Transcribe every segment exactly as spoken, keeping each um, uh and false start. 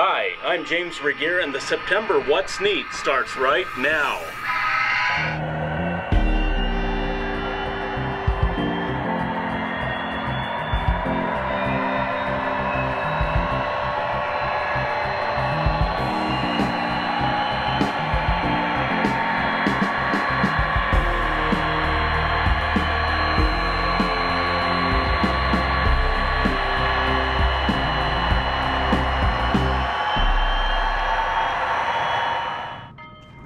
Hi, I'm James Regier, and the September What's Neat starts right now.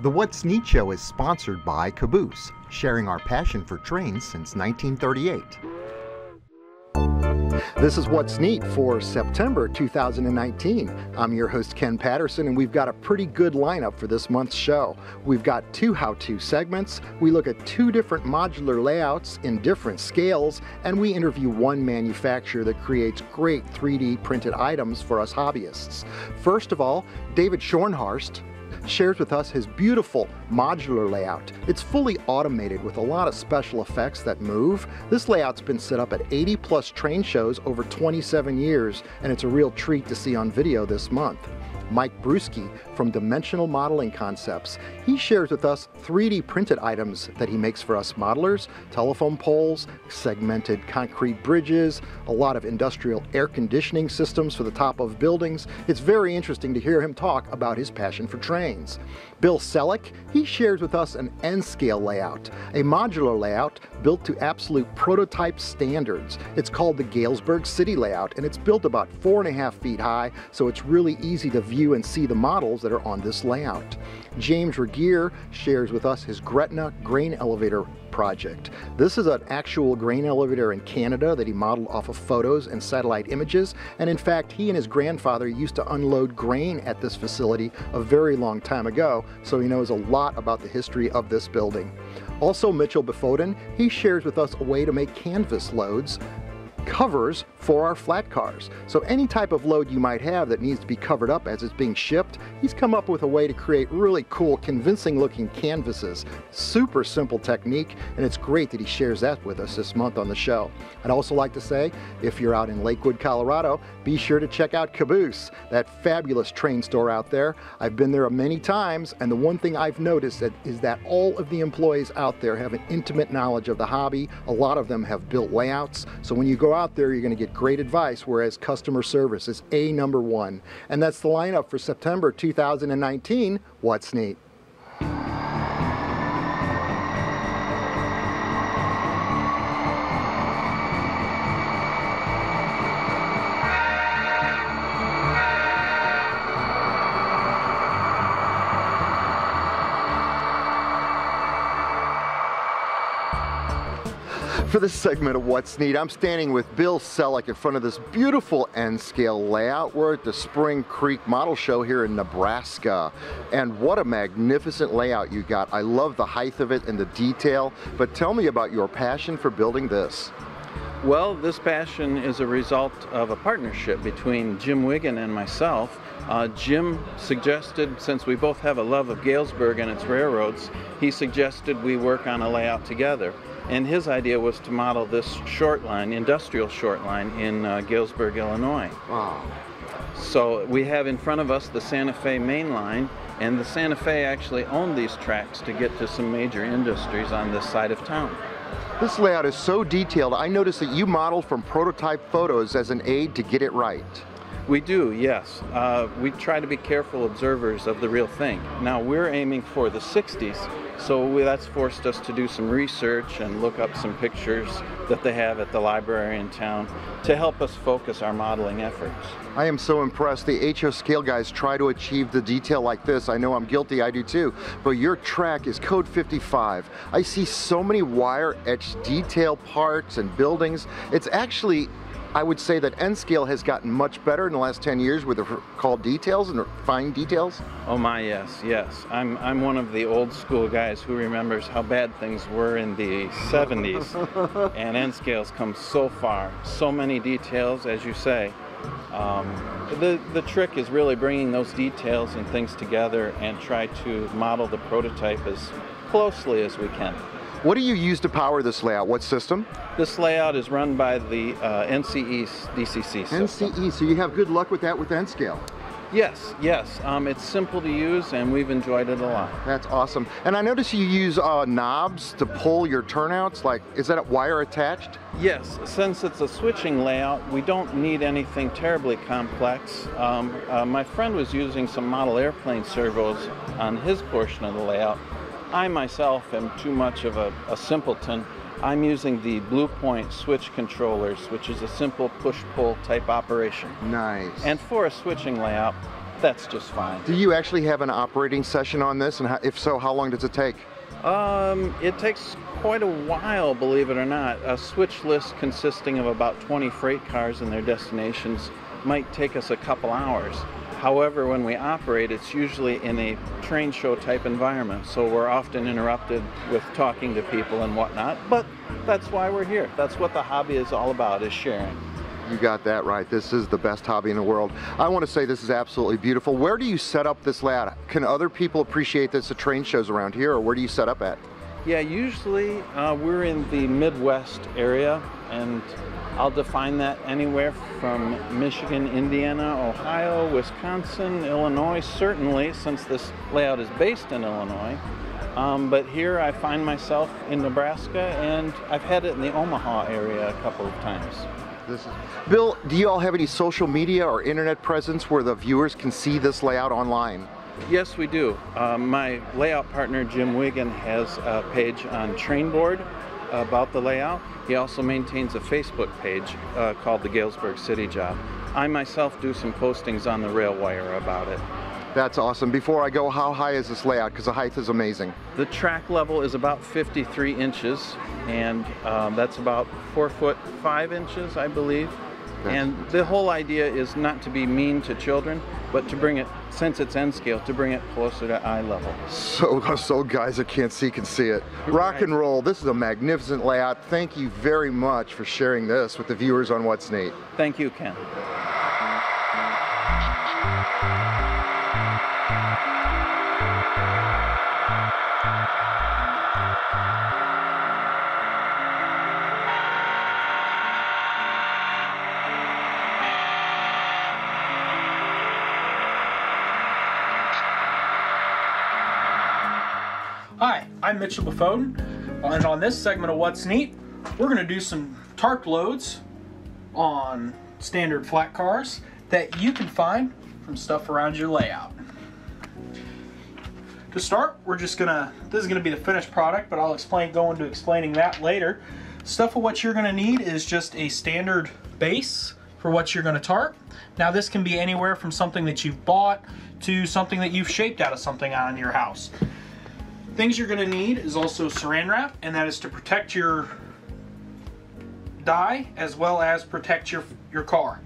The What's Neat Show is sponsored by Caboose, sharing our passion for trains since nineteen thirty-eight. This is What's Neat for September two thousand nineteen. I'm your host, Ken Patterson, and we've got a pretty good lineup for this month's show. We've got two how-to segments, we look at two different modular layouts in different scales, and we interview one manufacturer that creates great three D printed items for us hobbyists. First of all, David Schornhorst shares with us his beautiful modular layout. It's fully automated with a lot of special effects that move. This layout's been set up at eighty plus train shows over twenty-seven years, and it's a real treat to see on video this month. Mike Bruski from Dimensional Modeling Concepts. He shares with us three D printed items that he makes for us modelers: telephone poles, segmented concrete bridges, a lot of industrial air conditioning systems for the top of buildings. It's very interesting to hear him talk about his passion for trains. Bill Selleck, he shares with us an N scale layout, a modular layout built to absolute prototype standards. It's called the Galesburg City layout, and it's built about four and a half feet high, so it's really easy to view and see the models that are on this layout. James Regier shares with us his Gretna grain elevator project. This is an actual grain elevator in Canada that he modeled off of photos and satellite images, and in fact he and his grandfather used to unload grain at this facility a very long time ago, so he knows a lot about the history of this building. Also Mitchell Befoden, he shares with us a way to make canvas loads covers for our flat cars. So any type of load you might have that needs to be covered up as it's being shipped, he's come up with a way to create really cool, convincing looking canvases. Super simple technique, and it's great that he shares that with us this month on the show. I'd also like to say, if you're out in Lakewood, Colorado, be sure to check out Caboose, that fabulous train store out there. I've been there many times, and the one thing I've noticed is that all of the employees out there have an intimate knowledge of the hobby. A lot of them have built layouts, so when you go out there, you're going to get great advice, whereas customer service is a number one. And that's the lineup for September two thousand nineteen, What's Neat. For this segment of What's Neat, I'm standing with Bill Selleck in front of this beautiful N-scale layout. We're at the Spring Creek Model Show here in Nebraska. And what a magnificent layout you got. I love the height of it and the detail, but tell me about your passion for building this. Well, this passion is a result of a partnership between Jim Wiggin and myself. Uh, Jim suggested, since we both have a love of Galesburg and its railroads, he suggested we work on a layout together. And his idea was to model this short line, industrial short line, in uh, Galesburg, Illinois. Wow. So we have in front of us the Santa Fe main line, and the Santa Fe actually owned these tracks to get to some major industries on this side of town. This layout is so detailed. I noticed that you modeled from prototype photos as an aid to get it right. We do, yes. Uh, we try to be careful observers of the real thing. Now we're aiming for the sixties, so we, that's forced us to do some research and look up some pictures that they have at the library in town to help us focus our modeling efforts. I am so impressed. The H O scale guys try to achieve the detail like this. I know I'm guilty, I do too, but your track is code fifty-five. I see so many wire etched detail parts and buildings. It's actually, I would say that N scale has gotten much better in the last ten years with the called details and the fine details. Oh my, yes, yes. I'm, I'm one of the old school guys who remembers how bad things were in the seventies. And N scale's come so far, so many details, as you say. Um, the, the trick is really bringing those details and things together and try to model the prototype as closely as we can. What do you use to power this layout? What system? This layout is run by the uh, N C E D C C system. N C E, so you have good luck with that with N scale. Yes, yes. Um, it's simple to use, and we've enjoyed it a lot. That's awesome. And I notice you use uh, knobs to pull your turnouts. Like, is that a wire attached? Yes. Since it's a switching layout, we don't need anything terribly complex. Um, uh, my friend was using some model airplane servos on his portion of the layout. I myself am too much of a, a simpleton. I'm using the Blue Point switch controllers, which is a simple push-pull type operation. Nice. And for a switching layout, that's just fine. Do you actually have an operating session on this? And how, if so, how long does it take? Um, it takes quite a while, believe it or not. A switch list consisting of about twenty freight cars and their destinations might take us a couple hours. However, when we operate, it's usually in a train show type environment, so we're often interrupted with talking to people and whatnot, but that's why we're here. That's what the hobby is all about, is sharing. You got that right. This is the best hobby in the world. I want to say this is absolutely beautiful. Where do you set up this layout? Can other people appreciate this at train shows around here, or where do you set up at? Yeah, usually uh, we're in the Midwest area, and I'll define that anywhere from Michigan, Indiana, Ohio, Wisconsin, Illinois, certainly, since this layout is based in Illinois. Um, but here I find myself in Nebraska, and I've had it in the Omaha area a couple of times. This is... Bill, do you all have any social media or internet presence where the viewers can see this layout online? Yes, we do. Uh, my layout partner, Jim Wiggin, has a page on Trainboard about the layout. He also maintains a Facebook page uh, called the Galesburg City Job. I myself do some postings on the Railwire about it. That's awesome. Before I go, how high is this layout? Because the height is amazing. The track level is about fifty-three inches, and um, that's about four foot five inches, I believe. That's and the whole idea is not to be mean to children, but to bring it, since it's N scale, to bring it closer to eye level. So, so guys that can't see can see it. Rock right. and roll, this is a magnificent layout. Thank you very much for sharing this with the viewers on What's Neat. Thank you, Ken. Hi, I'm Mitchell Befoden, and on this segment of What's Neat, we're going to do some tarp loads on standard flat cars that you can find from stuff around your layout. To start, we're just going to, this is going to be the finished product, but I'll explain, go into explaining that later. Stuff of what you're going to need is just a standard base for what you're going to tarp. Now this can be anywhere from something that you've bought to something that you've shaped out of something on your house. Things you're going to need is also Saran Wrap, and that is to protect your die as well as protect your, your car.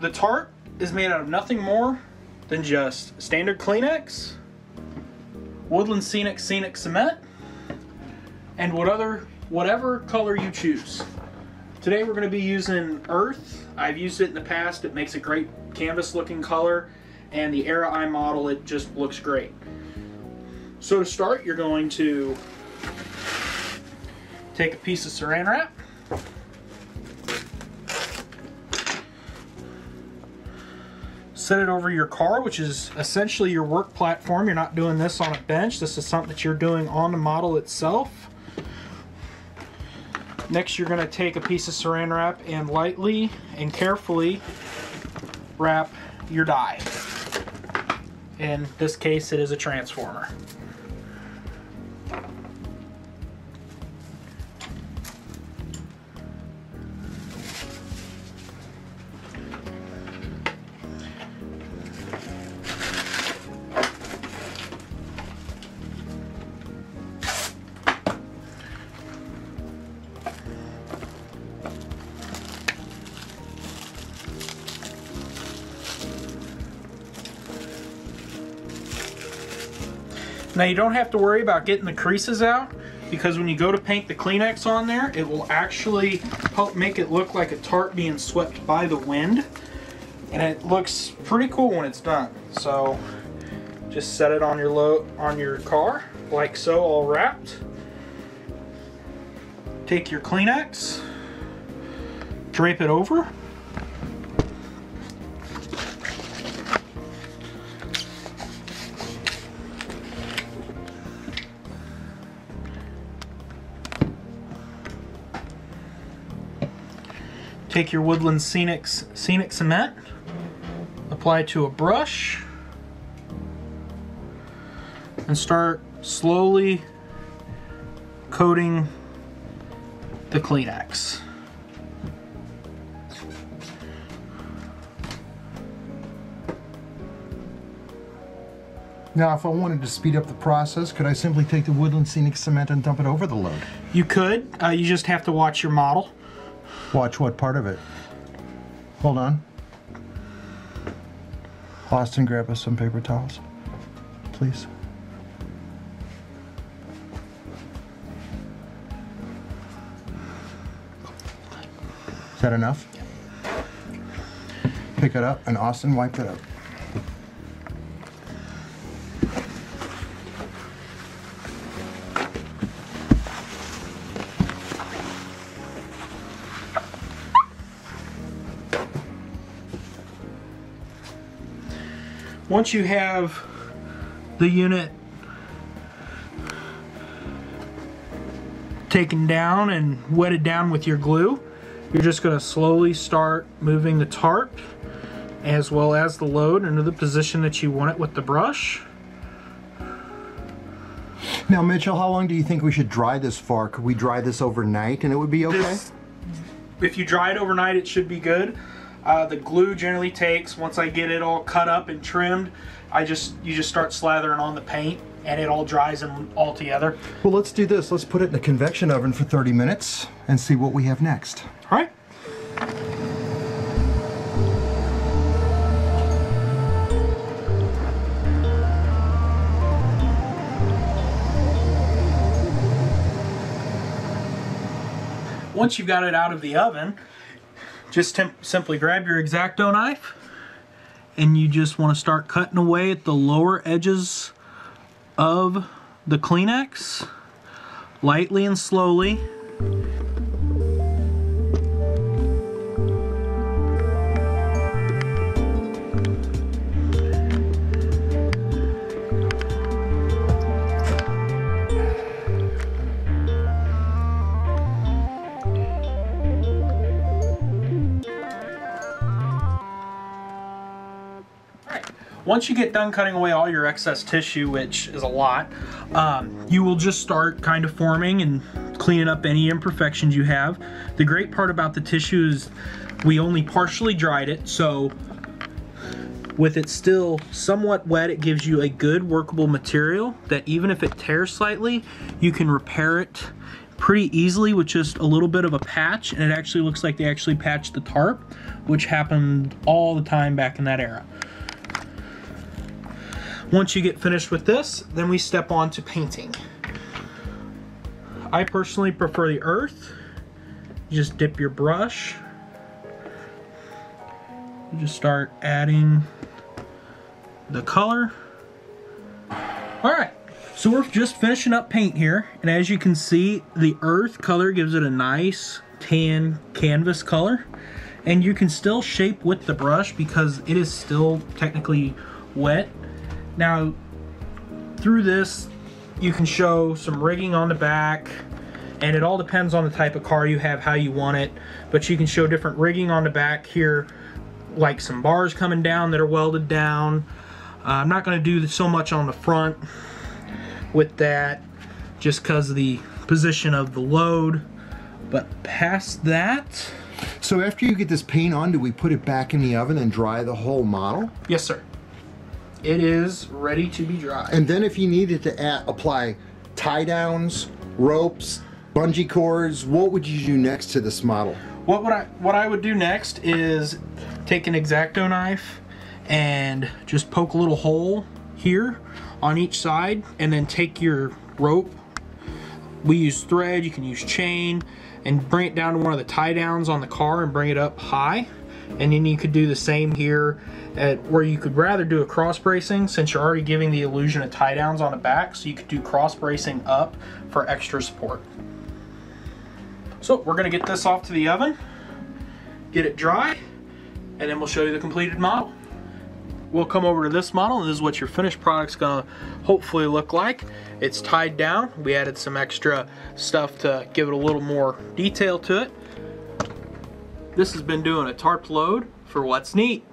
The tarp is made out of nothing more than just standard Kleenex, Woodland Scenic Scenic Cement, and what other, whatever color you choose. Today we're going to be using Earth. I've used it in the past. It makes a great canvas looking color, and the era I model, it just looks great. So to start, you're going to take a piece of Saran Wrap, set it over your car, which is essentially your work platform. You're not doing this on a bench. This is something that you're doing on the model itself. Next, you're going to take a piece of Saran Wrap and lightly and carefully wrap your die. In this case, it is a transformer. Now you don't have to worry about getting the creases out, because when you go to paint the Kleenex on there, it will actually help make it look like a tarp being swept by the wind. And it looks pretty cool when it's done. So just set it on your load on your car, like so, all wrapped. Take your Kleenex, drape it over. Take your Woodland Scenic, scenic cement, apply to a brush, and start slowly coating the Kleenex. Now, if I wanted to speed up the process, could I simply take the Woodland Scenic cement and dump it over the load? You could. Uh, you just have to watch your model. Watch what part of it? Hold on. Austin, grab us some paper towels, please. Is that enough? Pick it up, and Austin, wipe it up. Once you have the unit taken down and wetted down with your glue, you're just going to slowly start moving the tarp as well as the load into the position that you want it with the brush. Now, Mitchell, how long do you think we should dry this for? Could we dry this overnight and it would be okay? This, if you dry it overnight, it should be good. Uh, the glue generally takes, once I get it all cut up and trimmed, I just you just start slathering on the paint and it all dries in, all together. Well, let's do this. Let's put it in a convection oven for thirty minutes and see what we have next. All right. Once you've got it out of the oven, just simply grab your X-Acto knife and you just want to start cutting away at the lower edges of the Kleenex, lightly and slowly. Once you get done cutting away all your excess tissue, which is a lot, um, you will just start kind of forming and cleaning up any imperfections you have. The great part about the tissue is we only partially dried it, so with it still somewhat wet, it gives you a good workable material that even if it tears slightly, you can repair it pretty easily with just a little bit of a patch, and it actually looks like they actually patched the tarp, which happened all the time back in that era. Once you get finished with this, then we step on to painting. I personally prefer the earth. You just dip your brush. You just start adding the color. All right, so we're just finishing up paint here. And as you can see, the earth color gives it a nice tan canvas color. And you can still shape with the brush because it is still technically wet. Now, through this, you can show some rigging on the back, and it all depends on the type of car you have, how you want it, but you can show different rigging on the back here, like some bars coming down that are welded down. Uh, I'm not going to do so much on the front with that, just because of the position of the load, but past that... So after you get this paint on, do we put it back in the oven and dry the whole model? Yes, sir. It is ready to be dried. And then if you needed to add, apply tie downs, ropes, bungee cords, what would you do next to this model? What would I, what I would do next is take an X-Acto knife and just poke a little hole here on each side, and then take your rope. We use thread, you can use chain, and bring it down to one of the tie downs on the car and bring it up high. And then you could do the same here, at where you could rather do a cross bracing, since you're already giving the illusion of tie downs on the back, so you could do cross bracing up for extra support. So we're going to get this off to the oven, get it dry, and then we'll show you the completed model. We'll come over to this model, and this is what your finished product's going to hopefully look like. It's tied down. We added some extra stuff to give it a little more detail to it. This has been doing a tarp load for What's Neat.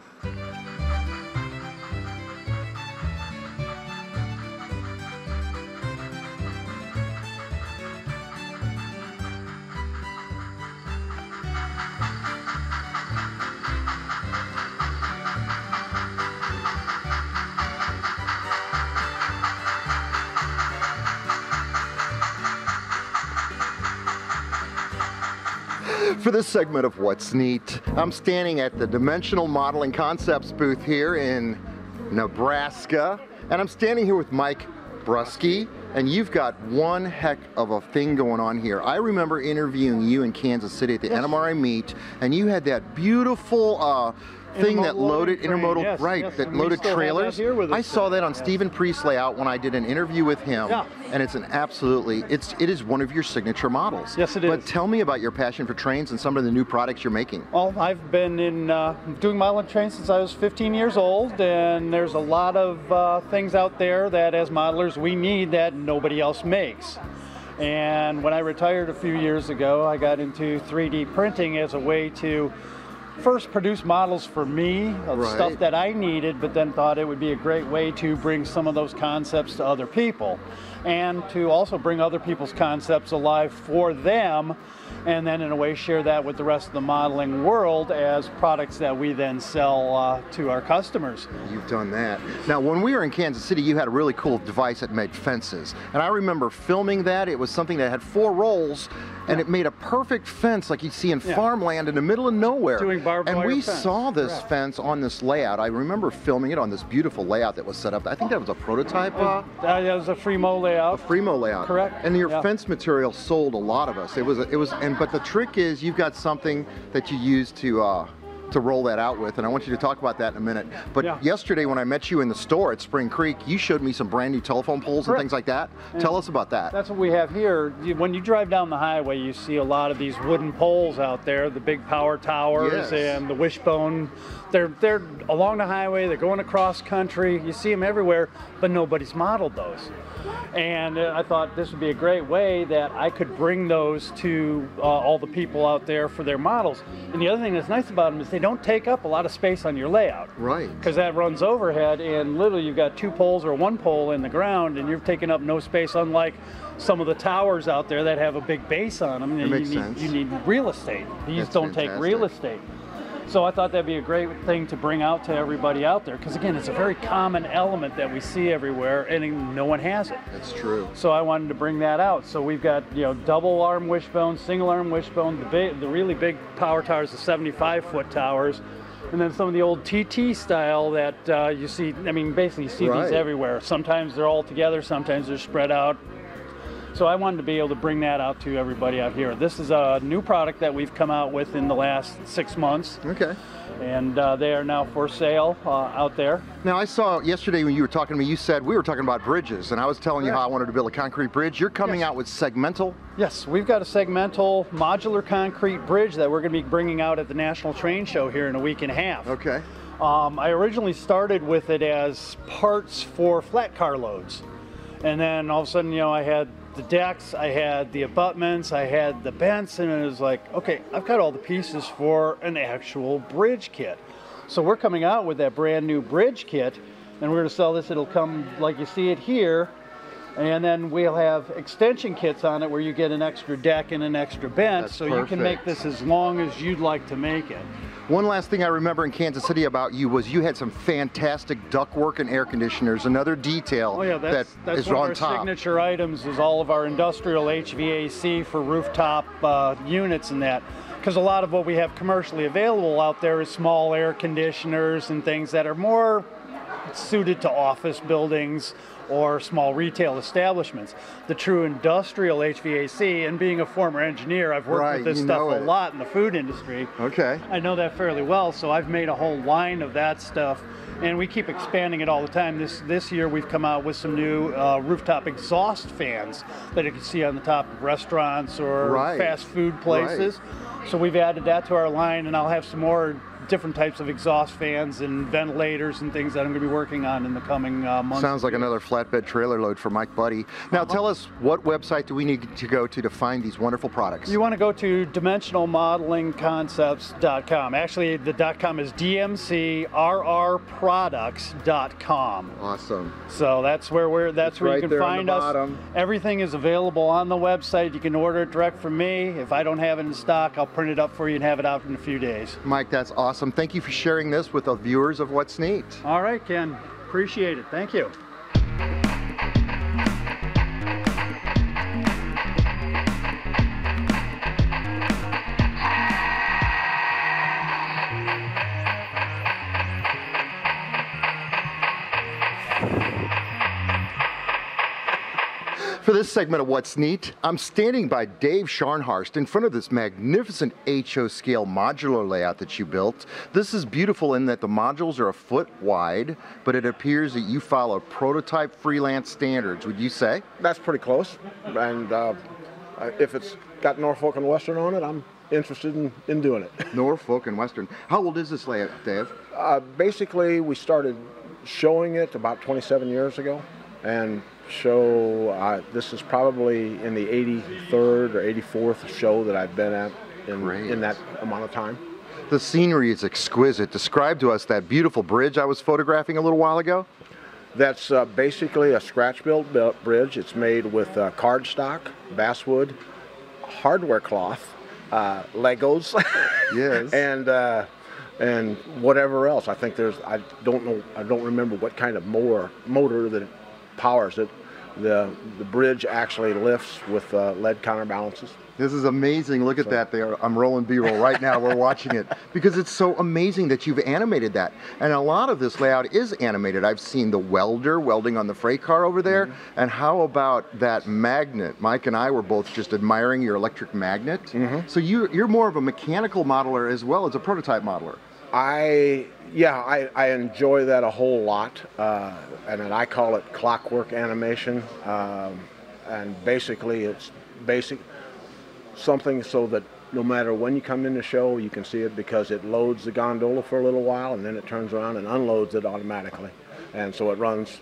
For this segment of What's Neat, I'm standing at the Dimensional Modeling Concepts booth here in Nebraska, and I'm standing here with Mike Bruski, and you've got one heck of a thing going on here. I remember interviewing you in Kansas City at the yes. N M R I meet, and you had that beautiful uh, thing that loaded intermodal, yes, right, yes. that and loaded trailers. That I saw that on yes. Stephen Priestley out when I did an interview with him, yeah. and it's an absolutely, it's, it is one of your signature models. Yes, it is. But tell me about your passion for trains and some of the new products you're making. Well, I've been in uh, doing model and trains since I was fifteen years old, and there's a lot of uh, things out there that as modelers we need that nobody else makes. And when I retired a few years ago, I got into three D printing as a way to first produce models for me of right. stuff that I needed, but then thought it would be a great way to bring some of those concepts to other people and to also bring other people's concepts alive for them, and then in a way share that with the rest of the modeling world as products that we then sell uh, to our customers. You've done that. Now when we were in Kansas City, you had a really cool device that made fences, and I remember filming that. It was something that had four rolls, and yeah. it made a perfect fence like you see in yeah. farmland in the middle of nowhere. Doing barbed wire and we fence. saw this Correct. fence on this layout. I remember filming it on this beautiful layout that was set up. I think that was a prototype. Uh, uh, that was a Fremo layout. A Fremo layout. Correct. And your yeah. fence material sold a lot of us. It was, it was, and but the trick is you've got something that you use to uh, to roll that out with, and I want you to talk about that in a minute. But yeah. yesterday when I met you in the store at Spring Creek, you showed me some brand new telephone poles Correct. and things like that. And tell us about that. That's what we have here. When you drive down the highway, you see a lot of these wooden poles out there, the big power towers yes. and the wishbone. They're, they're along the highway, they're going across country, you see them everywhere, but nobody's modeled those. And uh, I thought this would be a great way that I could bring those to uh, all the people out there for their models. And the other thing that's nice about them is they don't take up a lot of space on your layout. Right. Because that runs overhead, and literally you've got two poles or one pole in the ground and you've taken up no space, unlike some of the towers out there that have a big base on them. That makes sense. You need real estate. These don't take real estate. So I thought that'd be a great thing to bring out to everybody out there, because again, it's a very common element that we see everywhere, and no one has it. That's true. So I wanted to bring that out. So we've got, you know, double arm wishbone, single arm wishbone, the big, the really big power towers, the seventy-five foot towers, and then some of the old T T style that uh, you see. I mean, basically you see right. these everywhere. Sometimes they're all together, sometimes they're spread out. So I wanted to be able to bring that out to everybody out here. This is a new product that we've come out with in the last six months. Okay. And uh, they are now for sale uh, out there. Now I saw yesterday when you were talking to me, you said we were talking about bridges, and I was telling yeah. you how I wanted to build a concrete bridge. You're coming yes. out with segmental? Yes, we've got a segmental modular concrete bridge that we're going to be bringing out at the National Train Show here in a week and a half. Okay. Um, I originally started with it as parts for flat car loads. And then all of a sudden, you know, I had the decks, I had the abutments, I had the vents, and it was like, okay, I've got all the pieces for an actual bridge kit. So we're coming out with that brand new bridge kit, and we're going to sell this. It'll come like you see it here, and then we'll have extension kits on it where you get an extra deck and an extra bench. That's so perfect. You can make this as long as you'd like to make it. One last thing I remember in Kansas City about you was you had some fantastic ductwork and air conditioners, another detail oh, yeah, that's, that that's is on top. That's one of our top. signature items is all of our industrial H V A C for rooftop uh, units and that. Because a lot of what we have commercially available out there is small air conditioners and things that are more suited to office buildings or small retail establishments. The true industrial H V A C, and being a former engineer, I've worked right, with this stuff a lot in the food industry. Okay. I know that fairly well, so I've made a whole line of that stuff, and we keep expanding it all the time. This this year we've come out with some new uh, rooftop exhaust fans that you can see on the top of restaurants or right. fast food places. Right. So we've added that to our line, and I'll have some more different types of exhaust fans and ventilators and things that I'm going to be working on in the coming uh, months. Sounds like another flatbed trailer load for Mike Buddy. Now uh-huh. tell us, what website do we need to go to to find these wonderful products? You want to go to dimensional modeling concepts dot com. Actually, the .com is d m c r r products dot com. Awesome. So that's where we're, that's it's where right you can find us. Bottom. Everything is available on the website. You can order it direct from me. If I don't have it in stock, I'll print it up for you and have it out in a few days. Mike, that's awesome. Thank you for sharing this with the viewers of What's Neat. All right, Ken. Appreciate it. Thank you. For this segment of What's Neat, I'm standing by Dave Scharnhorst in front of this magnificent H O scale modular layout that you built. This is beautiful in that the modules are a foot wide, but it appears that you follow prototype freelance standards, would you say? That's pretty close, and uh, if it's got Norfolk and Western on it, I'm interested in, in doing it. Norfolk and Western. How old is this layout, Dave? Uh, basically, we started showing it about twenty-seven years ago, and show, uh, this is probably in the eighty-third or eighty-fourth show that I've been at in, in that amount of time. The scenery is exquisite. Describe to us that beautiful bridge I was photographing a little while ago. That's uh, basically a scratch-built bridge. It's made with uh, cardstock, basswood, hardware cloth, uh, Legos, yes, and uh, and whatever else. I think there's, I don't know, I don't remember what kind of mower, motor that it powers it. The, the bridge actually lifts with uh, lead counterbalances. This is amazing. Look at so. that. They are, I'm rolling B-roll right now. We're watching it because it's so amazing that you've animated that. And a lot of this layout is animated. I've seen the welder welding on the freight car over there. Mm-hmm. And how about that magnet? Mike and I were both just admiring your electric magnet. Mm-hmm. So you, you're more of a mechanical modeler as well as a prototype modeler. I, yeah, I, I enjoy that a whole lot, uh, and then I call it clockwork animation, um, and basically it's basic, something so that no matter when you come in the show, you can see it because it loads the gondola for a little while, and then it turns around and unloads it automatically, and so it runs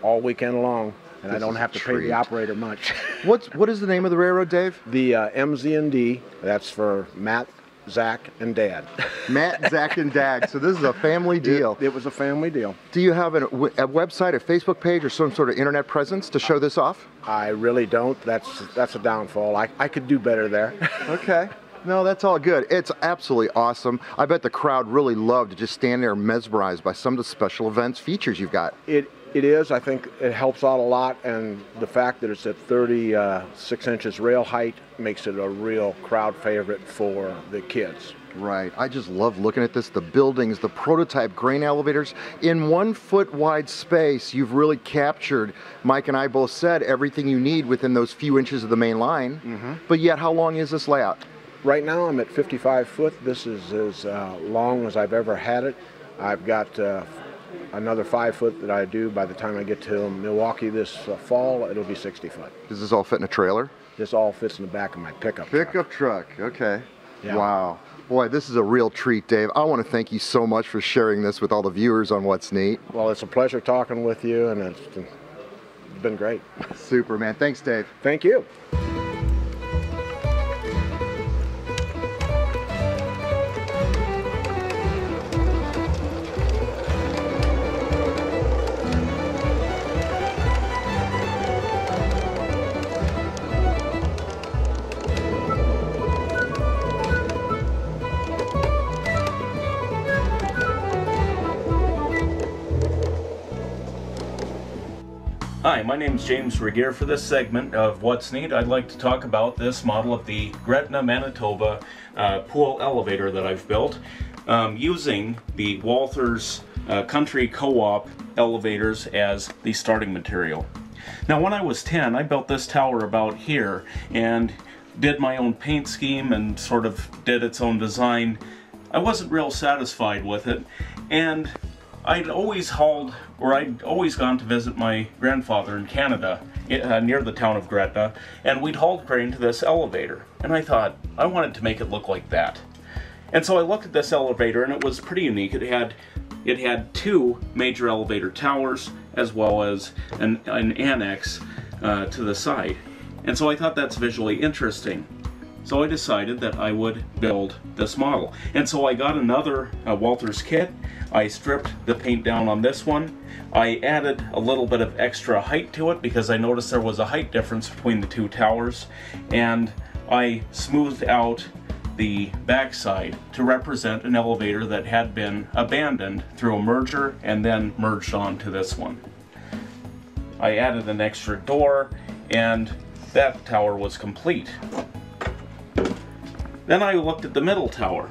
all weekend long, and this I don't have to treat. pay the operator much. What's, what is the name of the railroad, Dave? The uh, M Z and D, that's for Matt, Zach and Dad. Matt, Zach, and Dad. So this is a family deal. It, it was a family deal. Do you have a, a website, a Facebook page, or some sort of internet presence to show this off? I really don't. That's that's a downfall. I, I could do better there. Okay. No, that's all good. It's absolutely awesome. I bet the crowd really loved to just stand there mesmerized by some of the special events features you've got. It It is. I think it helps out a lot, and the fact that it's at thirty-six inches rail height makes it a real crowd favorite for the kids. Right. I just love looking at this. The buildings, the prototype grain elevators. In one foot wide space, you've really captured, Mike and I both said, everything you need within those few inches of the main line. Mm-hmm. But yet, how long is this layout? Right now, I'm at fifty-five foot. This is as uh, long as I've ever had it. I've got Uh, another five foot that I do. By the time I get to Milwaukee this uh, fall, it'll be sixty foot. Does this all fit in a trailer? This all fits in the back of my pickup truck. Pickup truck, okay. Yeah. Wow. Boy, this is a real treat, Dave. I want to thank you so much for sharing this with all the viewers on What's Neat. Well, it's a pleasure talking with you, and it's been great. Super, man. Thanks, Dave. Thank you. Hi, my name is James Regier. For this segment of What's Neat, I'd like to talk about this model of the Gretna, Manitoba uh, pool elevator that I've built um, using the Walthers uh, Country Co-op elevators as the starting material. Now, when I was ten, I built this tower about here and did my own paint scheme and sort of did its own design. I wasn't real satisfied with it, and I'd always hauled, or I'd always gone to visit my grandfather in Canada, uh, near the town of Gretna, and we'd hauled grain to this elevator. And I thought, I wanted to make it look like that. And so I looked at this elevator, and it was pretty unique. It had it had two major elevator towers, as well as an, an annex uh, to the side. And so I thought that's visually interesting. So I decided that I would build this model. And so I got another uh, Walthers kit. I stripped the paint down on this one. I added a little bit of extra height to it because I noticed there was a height difference between the two towers. And I smoothed out the backside to represent an elevator that had been abandoned through a merger and then merged onto this one. I added an extra door, and that tower was complete. Then I looked at the middle tower.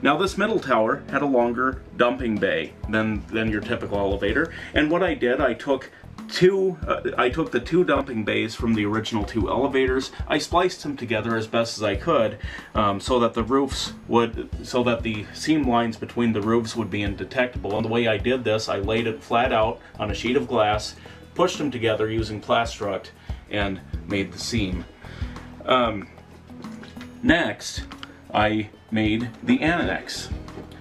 Now this middle tower had a longer dumping bay than, than your typical elevator, and what I did, I took two, uh, I took the two dumping bays from the original two elevators. I spliced them together as best as I could, um, so that the roofs would, so that the seam lines between the roofs would be indetectable. And the way I did this, I laid it flat out on a sheet of glass, pushed them together using Plastruct, and made the seam. Um, Next, I made the annex.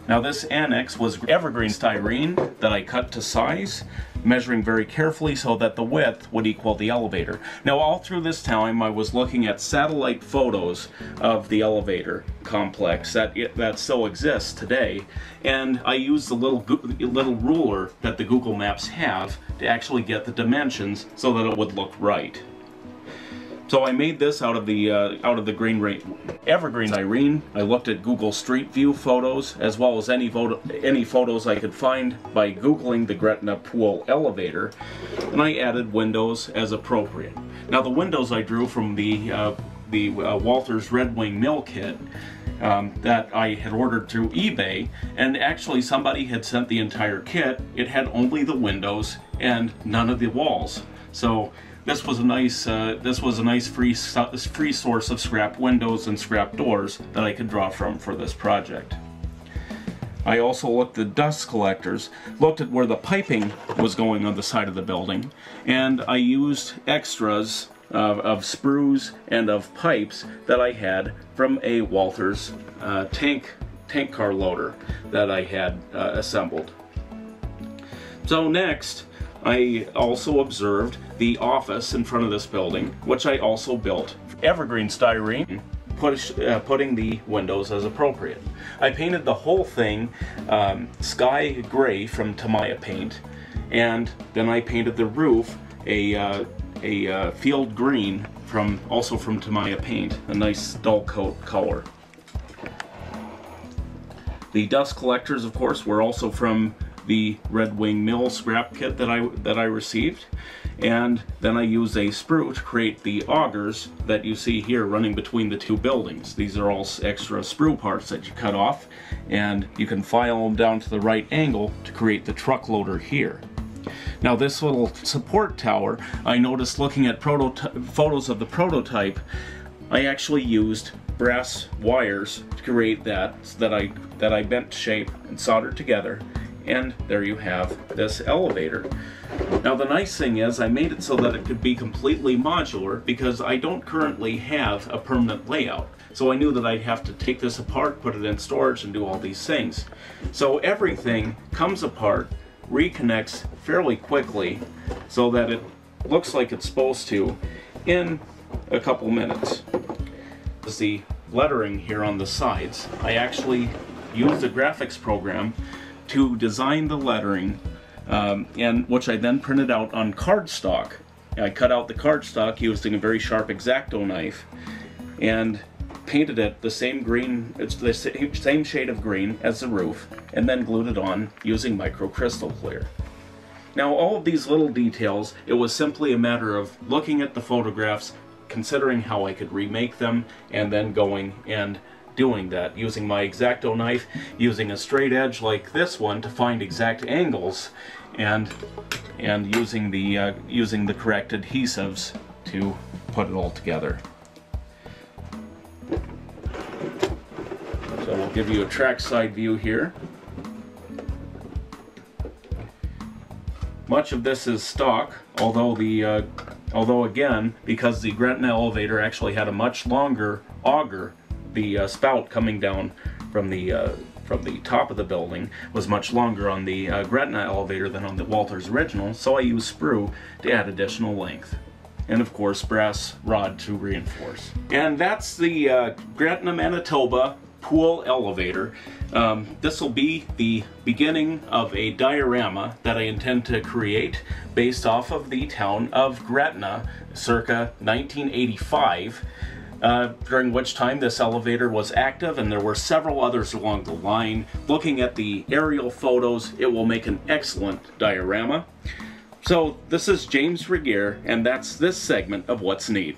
Now this annex was evergreen styrene that I cut to size, measuring very carefully so that the width would equal the elevator. Now all through this time I was looking at satellite photos of the elevator complex that, that still exists today, and I used the little, little ruler that the Google Maps have to actually get the dimensions so that it would look right. So I made this out of the uh, out of the green evergreen styrene. I looked at Google Street View photos as well as any photo any photos I could find by Googling the Gretna pool elevator, and I added windows as appropriate. Now the windows I drew from the uh, the uh, Walthers Red Wing Mill kit um, that I had ordered through eBay, and actually somebody had sent the entire kit. It had only the windows and none of the walls. So. This was a nice, uh, this was a nice free, free source of scrap windows and scrap doors that I could draw from for this project. I also looked at dust collectors, looked at where the piping was going on the side of the building, and I used extras of, of sprues and of pipes that I had from a Walthers uh, tank, tank car loader that I had uh, assembled. So next, I also observed the office in front of this building, which I also built evergreen styrene, push, uh, putting the windows as appropriate. I painted the whole thing um, sky gray from Tamiya paint, and then I painted the roof a, uh, a uh, field green from also from Tamiya paint, a nice dull coat color. The dust collectors, of course, were also from the Red Wing Mill scrap kit that I that I received, and then I used a sprue to create the augers that you see here running between the two buildings. These are all extra sprue parts that you cut off, and you can file them down to the right angle to create the truck loader here. Now this little support tower, I noticed looking at photos of the prototype, I actually used brass wires to create that that I that I bent to shape and soldered together. And there you have this elevator. Now the nice thing is I made it so that it could be completely modular because I don't currently have a permanent layout. So I knew that I'd have to take this apart, put it in storage, and do all these things. So everything comes apart, reconnects fairly quickly so that it looks like it's supposed to in a couple minutes. There's the lettering here on the sides. I actually used a graphics program to design the lettering, um, and which I then printed out on cardstock. I cut out the cardstock using a very sharp X-Acto knife and painted it the same green, it's the same shade of green as the roof, and then glued it on using microcrystal clear. Now all of these little details, it was simply a matter of looking at the photographs, considering how I could remake them, and then going and doing that, using my X-Acto knife, using a straight edge like this one to find exact angles, and and using the uh, using the correct adhesives to put it all together. So we'll give you a trackside view here. Much of this is stock, although the uh, although again, because the Gretna elevator actually had a much longer auger. The uh, spout coming down from the uh, from the top of the building was much longer on the uh, Gretna elevator than on the Walthers original, so I used sprue to add additional length. And of course brass rod to reinforce. And that's the uh, Gretna, Manitoba pool elevator. Um, this will be the beginning of a diorama that I intend to create based off of the town of Gretna circa nineteen eighty-five, uh, during which time this elevator was active, and there were several others along the line. Looking at the aerial photos, it will make an excellent diorama. So this is James Regier, and that's this segment of What's Neat.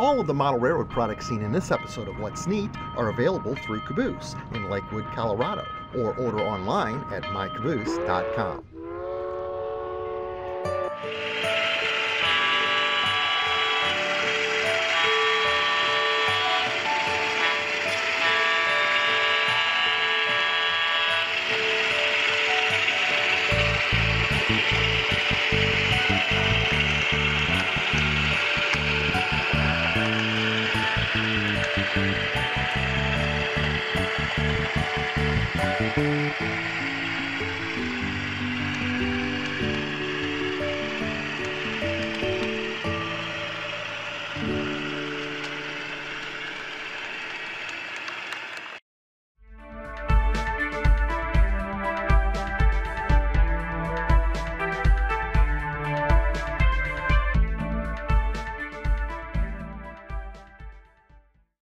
All of the model railroad products seen in this episode of What's Neat are available through Caboose in Lakewood, Colorado, or order online at my caboose dot com.